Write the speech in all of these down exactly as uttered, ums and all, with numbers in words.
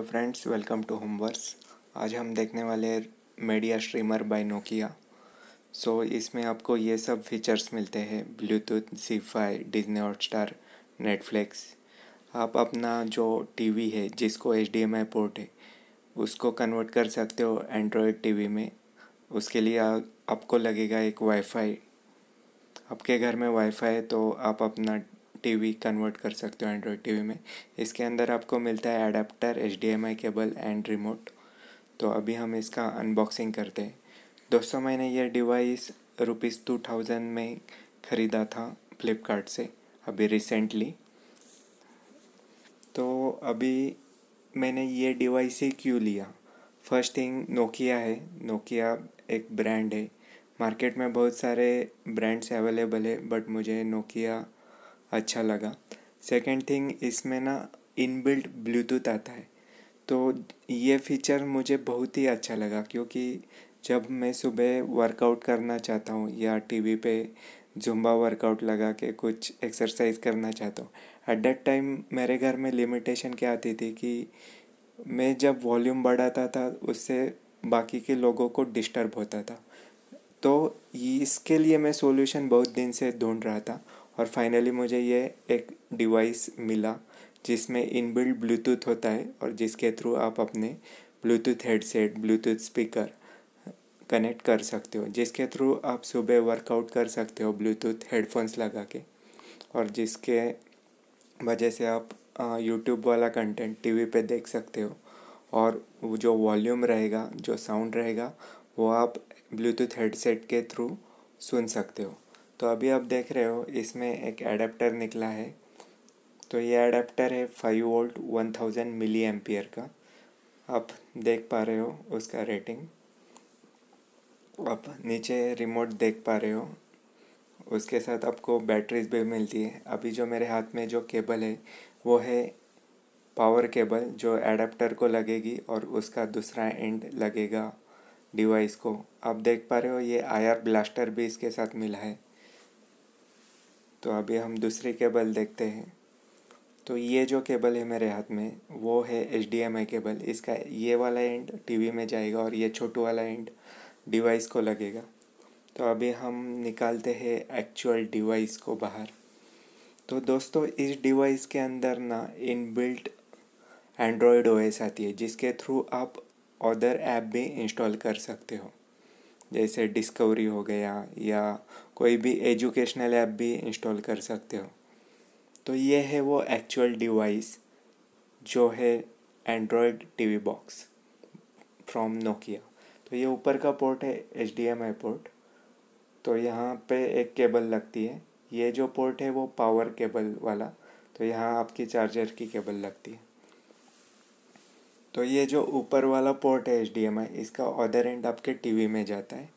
Hello friends, welcome to homeworks. आज हम देखने वाले media streamer by Nokia. So इसमें आपको ये सब फीचर्स मिलते हैं, Bluetooth, Zee five, Disney Hotstar, Netflix. आप अपना जो टीवी है जिसको H D M I port है उसको कन्वर्ट कर सकते हो एंड्रॉयड टीवी में। उसके लिए आ, आपको लगेगा एक वाईफाई। आपके घर में वाईफाई है तो आप अपना टीवी कन्वर्ट कर सकते हो एंड्रॉयड टीवी में। इसके अंदर आपको मिलता है adapter, H D M I cable and remote. तो अभी हम इसका अनबॉक्सिंग करते हैं। दोस्तों, मैंने ये डिवाइस रुपीज़ टू थाउजेंड में ख़रीदा था फ्लिपकार्ट से अभी रिसेंटली। तो अभी मैंने ये डिवाइस ही क्यों लिया, फर्स्ट थिंग नोकिया है। नोकिया एक ब्रांड है, मार्केट में बहुत सारे ब्रांड्स अवेलेबल है बट मुझे नोकिया अच्छा लगा। सेकेंड थिंग, इसमें ना इनबिल्ट ब्लूटूथ आता है, तो ये फीचर मुझे बहुत ही अच्छा लगा क्योंकि जब मैं सुबह वर्कआउट करना चाहता हूँ या टीवी पे जुम्बा वर्कआउट लगा के कुछ एक्सरसाइज करना चाहता हूँ, एट दैट टाइम मेरे घर में लिमिटेशन क्या आती थी कि मैं जब वॉल्यूम बढ़ाता था उससे बाकी के लोगों को डिस्टर्ब होता था। तो इसके लिए मैं सॉल्यूशन बहुत दिन से ढूंढ रहा था और फाइनली मुझे ये एक डिवाइस मिला जिसमें इनबिल्ट ब्लूटूथ होता है और जिसके थ्रू आप अपने Bluetooth headset, Bluetooth speaker connect कर सकते हो, जिसके थ्रू आप सुबह वर्कआउट कर सकते हो ब्लूटूथ हेडफोन्स लगा के, और जिसके वजह से आप यूट्यूब वाला कंटेंट टीवी पे देख सकते हो। और जो वॉल्यूम रहेगा, जो साउंड रहेगा, वो आप ब्लूटूथ हेडसेट के थ्रू सुन सकते हो। तो अभी आप देख रहे हो इसमें एक एडाप्टर निकला है। तो ये एडाप्टर है five volt one thousand milli ampere का। आप देख पा रहे हो उसका रेटिंग, आप नीचे रिमोट देख पा रहे हो। उसके साथ आपको बैटरीज भी मिलती है। अभी जो मेरे हाथ में जो केबल है वो है पावर केबल जो एडाप्टर को लगेगी और उसका दूसरा एंड लगेगा डिवाइस को। आप देख पा रहे हो ये आईआर ब्लास्टर भी इसके साथ मिला है। तो अभी हम दूसरी केबल देखते हैं। तो ये जो केबल है मेरे हाथ में वो है H D M I cable. इसका ये वाला एंड टीवी में जाएगा और ये छोटू वाला एंड डिवाइस को लगेगा। तो अभी हम निकालते हैं एक्चुअल डिवाइस को बाहर। तो दोस्तों, इस डिवाइस के अंदर ना इनबिल्ट एंड्रॉयड ओ एस आती है जिसके थ्रू आप अदर ऐप भी इंस्टॉल कर सकते हो, जैसे डिस्कवरी हो गया या कोई भी एजुकेशनल ऐप भी इंस्टॉल कर सकते हो। तो ये है वो एक्चुअल डिवाइस जो है Android TV box from Nokia. तो ये ऊपर का पोर्ट है H D M I port. तो यहाँ पे एक केबल लगती है, ये जो पोर्ट है वो पावर केबल वाला। तो यहाँ आपकी चार्जर की केबल लगती है। तो ये जो ऊपर वाला पोर्ट है एच डी एम आई, इसका अदर एंड आपके टीवी में जाता है।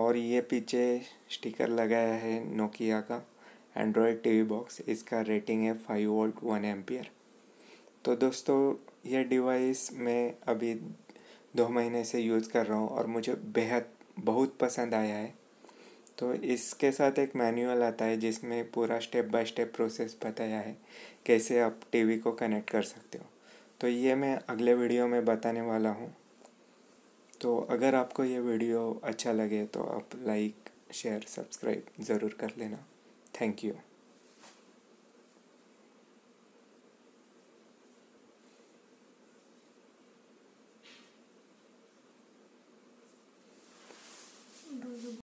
और ये पीछे स्टिकर लगाया है नोकिया का एंड्रॉयड टीवी बॉक्स। इसका रेटिंग है फाइव वोल्ट वन एम्पियर। तो दोस्तों, ये डिवाइस मैं अभी दो महीने से यूज़ कर रहा हूँ और मुझे बेहद बहुत पसंद आया है। तो इसके साथ एक मैनुअल आता है जिसमें पूरा स्टेप बाय स्टेप प्रोसेस बताया है कैसे आप टीवी को कनेक्ट कर सकते हो। तो ये मैं अगले वीडियो में बताने वाला हूँ। तो अगर आपको ये वीडियो अच्छा लगे तो आप लाइक, शेयर, सब्सक्राइब ज़रूर कर लेना। Thank you.